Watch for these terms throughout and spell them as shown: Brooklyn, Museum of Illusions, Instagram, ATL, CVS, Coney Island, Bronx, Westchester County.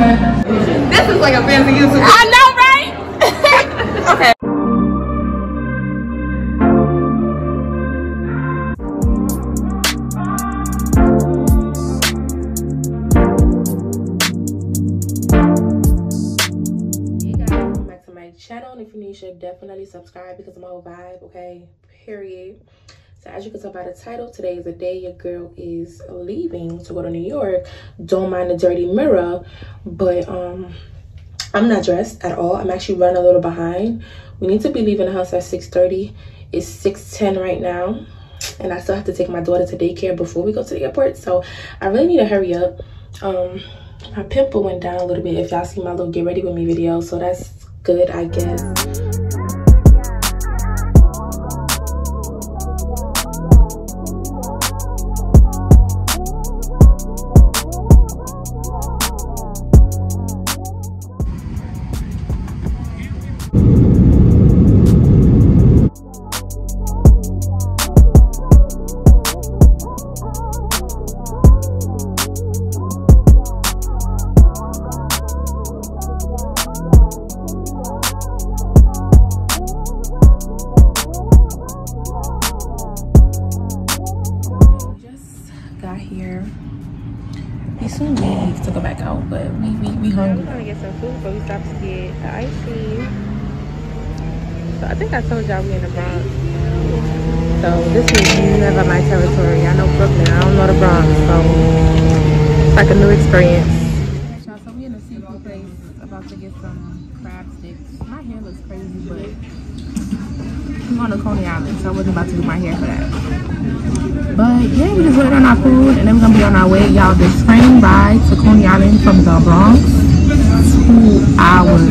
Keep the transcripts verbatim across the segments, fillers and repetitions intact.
This is like a fancy YouTube. I know, right? Okay. Hey guys, welcome back to my channel. And if you're new, you should definitely subscribe because I'm all vibe, okay? Period. So as you can tell by the title, today is the day your girl is leaving to go to New York. Don't mind the dirty mirror, but um, I'm not dressed at all. I'm actually running a little behind. We need to be leaving the house at six thirty. It's six ten right now, and I still have to take my daughter to daycare before we go to the airport. So I really need to hurry up. Um, my pimple went down a little bit. If y'all see my little get ready with me video, so that's good, I guess. I told y'all we in the Bronx, so this is never my territory. I know Brooklyn, I don't know the Bronx, so it's like a new experience. Y'all, so we in a seafood place, about to get some crab sticks. My hair looks crazy, but I'm on the Coney Island, so I wasn't about to do my hair for that. But yeah, we just waited on our food, and then we're gonna be on our way. Y'all, this train ride to Coney Island from the Bronx, two hours.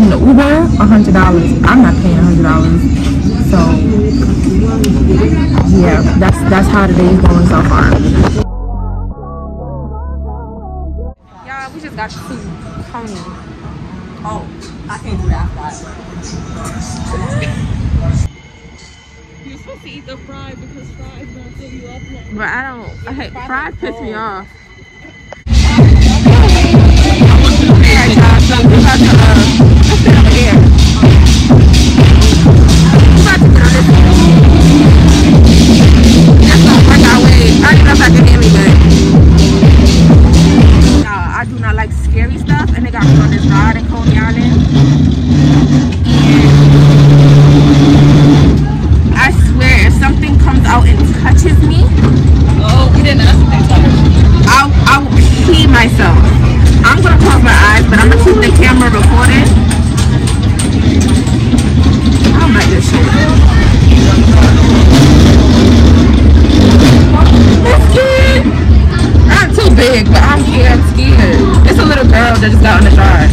In the Uber, one hundred dollars. I'm not paying one hundred dollars. So, yeah, that's that's how today's going so far. Y'all, we just got food. Coney. Oh, I can't do that. You're supposed to eat the fry because fries don't fill you up. Now. But I don't. I hate fries. Piss me off. I'm about to, uh, let's sit over here. I'm about to get on this one. That's gonna work our way. I don't even know if I can hear me, but uh, I do not like scary stuff, and they got me on this ride in Coney Island. And I swear, if something comes out and touches me, oh, we didn't ask something touches. I'll, I will pee myself. I'm gonna close my eyes, but I'm gonna keep the camera recording. I don't like this shit. I'm scared. I'm too big, but I'm scared. I'm scared. It's a little girl that just got on the drive.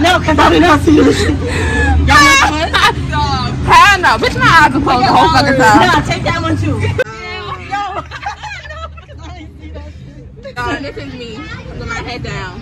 No, because I did not see you. Y'all want to? Hell no. out. Bitch, my eyes are closed the whole fucking time. Nah, take that one too. No. No, this is me. Put my head down.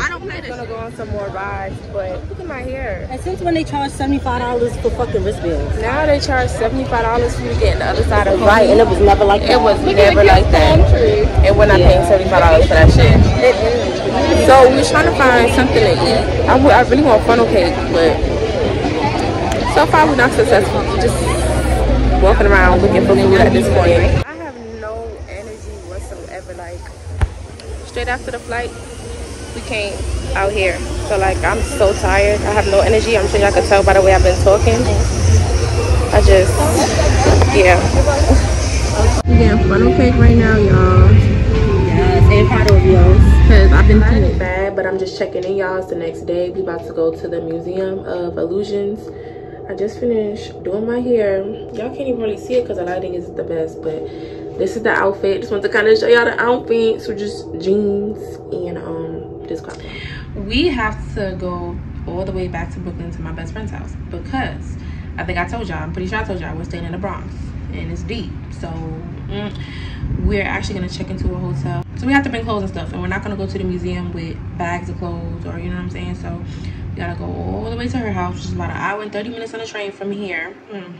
I don't play this. I'm gonna go on some more rides, but look at my hair. And since when they charge seventy-five dollars for fucking wristbands? Now they charge seventy-five dollars for you getting the other side of right, and it was never like that. It was never like that. And we're not paying seventy-five dollars for that shit. It is. So we were trying to find something to eat. I, w I really want funnel cake, but so far we're not successful. We're just walking around looking for food at this point. I have no energy whatsoever. Like, straight after the flight, we came out here. So like, I'm so tired. I have no energy. I'm sure y'all can tell by the way I've been talking. I just, yeah. We're getting funnel cake right now, y'all. Yes, and potatoes. Because I've been feeling bad, but I'm just checking in, y'all. It's the next day. We about to go to the Museum of Illusions. I just finished doing my hair. Y'all can't even really see it because the lighting isn't the best, but this is the outfit. Just want to kind of show y'all the outfit. So just jeans and um this crop. We have to go all the way back to Brooklyn to my best friend's house because I think I told y'all, I'm pretty sure I told y'all, we're staying in the Bronx and it's deep. So mm, we're actually going to check into a hotel. So we have to bring clothes and stuff, and we're not going to go to the museum with bags of clothes, or you know what I'm saying? So we got to go all the way to her house, which is about an hour and thirty minutes on the train from here. Mm.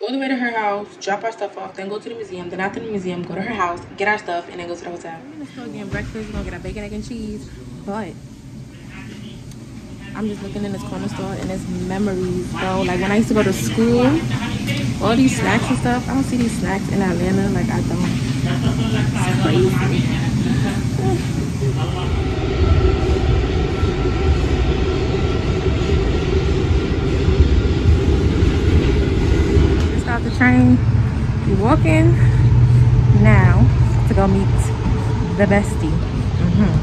All the way to her house, drop our stuff off, then go to the museum. Then after the museum, go to her house, get our stuff, and then go to the hotel. We're in the store getting breakfast. We're going to get our bacon, egg, and cheese. But I'm just looking in this corner store, and it's memories, bro. Like, when I used to go to school, all these snacks and stuff. I don't see these snacks in Atlanta. Like, I don't. It's crazy. Just got the train. We're walking now to go meet the bestie. Mm-hmm.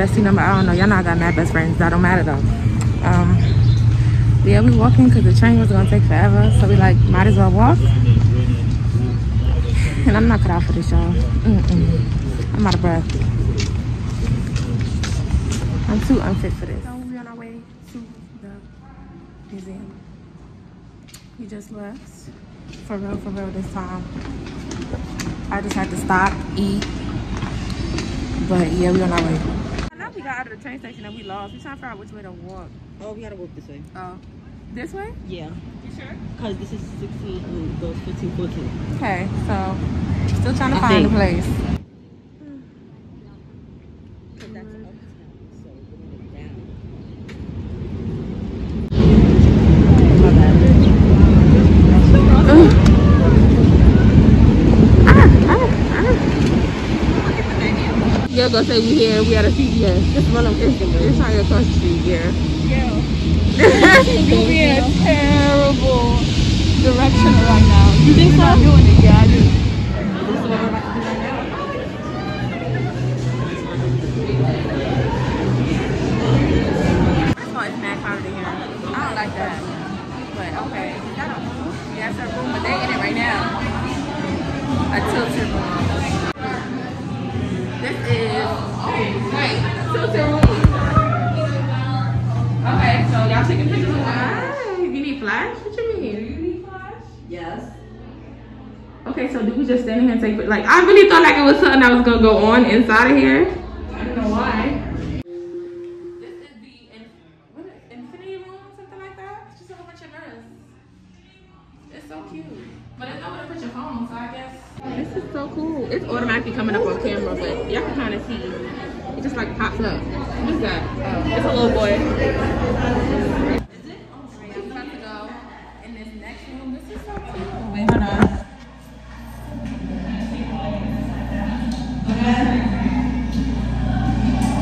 Bestie number, I don't know. Y'all know I got mad best friends. That don't matter though. Um, yeah, we're walking because the train was gonna take forever. So we like might as well walk. And I'm not cut out for this, y'all. Mm-mm. I'm out of breath. I'm too unfit for this. So we're on our way to the museum. We just left. For real, for real this time. I just had to stop, eat. But yeah, we're on our way. Now we got out of the train station and we lost. We're trying to figure out which way to walk. Oh, we gotta walk this way. Oh. This way? Yeah. You sure? Because this is sixteen and goes fifteen, fourteen. Okay, so still trying to I find think. a place. But that's uptown, so we're down. My bad. Yo, go say we here. We at a C V S. Just run on Instagram. It's trying to cross the street here. Yeah. This is going to be a terrible direction right now. You think so? I'm doing it, yeah, I do. This is what we're about to do right now. First of all, it's mad crowded in here. I don't like that. But okay. That don't move. Yeah, that's a room, but they in it right now. A tilted room. This is... Oh, wait. Tilted room. Okay, so y'all taking pictures of that? You need flash? What you mean? Do you need flash? Yes. Okay, so do we just stand here and take pictures? Like, I really thought like it was something that was gonna go on inside of here. I don't know why. This is the in what, infinity room, something like that. It's just a whole bunch of girls. It's so cute, but it's nowhere to put your phone, so I guess. This is so cool. It's automatically coming up on camera, but y'all can kind of see. It just like pops up. What is that? Oh, it's a little boy. Is it? Oh, great. I'm about to go in this next room. This is so cool. Wait, hold on.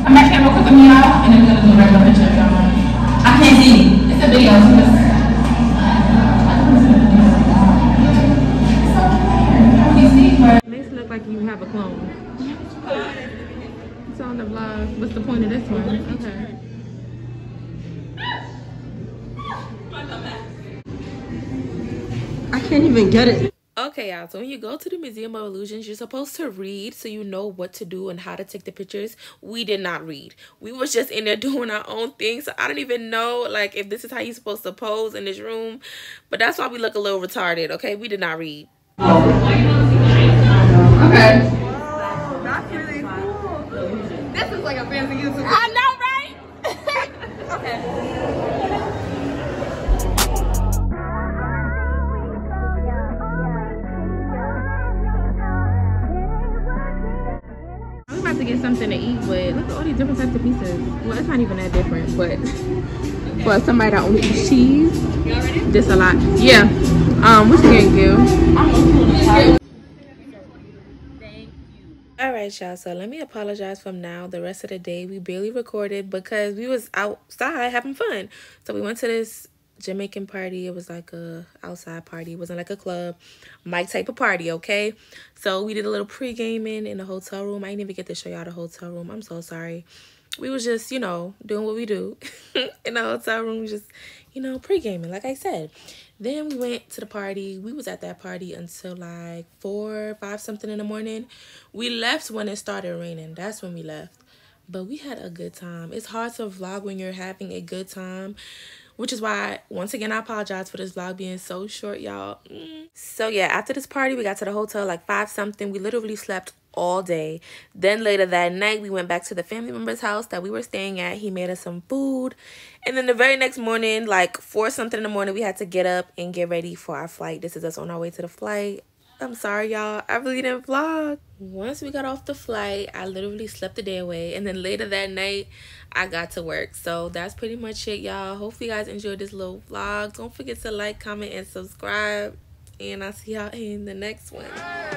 I'm actually going to click on me out and then we're going to do a regular picture of y'all. I can't see. It's a video. So it's so weird. It makes it look like you have a clone. It's on the vlog. What's the point of this one? Okay. I can't even get it. Okay. Okay, y'all, so when you go to the Museum of Illusions, you're supposed to read so you know what to do and how to take the pictures. We did not read. We was just in there doing our own thing, so I don't even know, like, if this is how you're supposed to pose in this room. But that's why we look a little retarded, okay? We did not read. Okay. Wow, that's really cool. This is like a fancy YouTube. I know, right? Okay. To get something to eat, but look at all these different types of pizzas. Well, it's not even that different, but okay. For somebody that only eats cheese, this a lot. Yeah. Um, what you gonna do? Alright, y'all, so let me apologize from now. The rest of the day we barely recorded because we was outside having fun. So we went to this Jamaican party. It was like a outside party. It wasn't like a club mic type of party, okay? So we did a little pre-gaming in the hotel room. I didn't even get to show y'all the hotel room. I'm so sorry. We was just, you know, doing what we do in the hotel room, just, you know, pre-gaming, like I said. Then we went to the party. We was at that party until like four, five something in the morning. We left when it started raining. That's when we left. But we had a good time. It's hard to vlog when you're having a good time, which is why, once again, I apologize for this vlog being so short, y'all. Mm. So, yeah, after this party, we got to the hotel like five something. We literally slept all day. Then later that night, we went back to the family member's house that we were staying at. He made us some food. And then the very next morning, like four something in the morning, we had to get up and get ready for our flight. This is us on our way to the flight. I'm sorry, y'all. I really didn't vlog. Once we got off the flight, I literally slept the day away. And then later that night, I got to work. So that's pretty much it, y'all. Hopefully, you guys enjoyed this little vlog. Don't forget to like, comment, and subscribe. And I'll see y'all in the next one.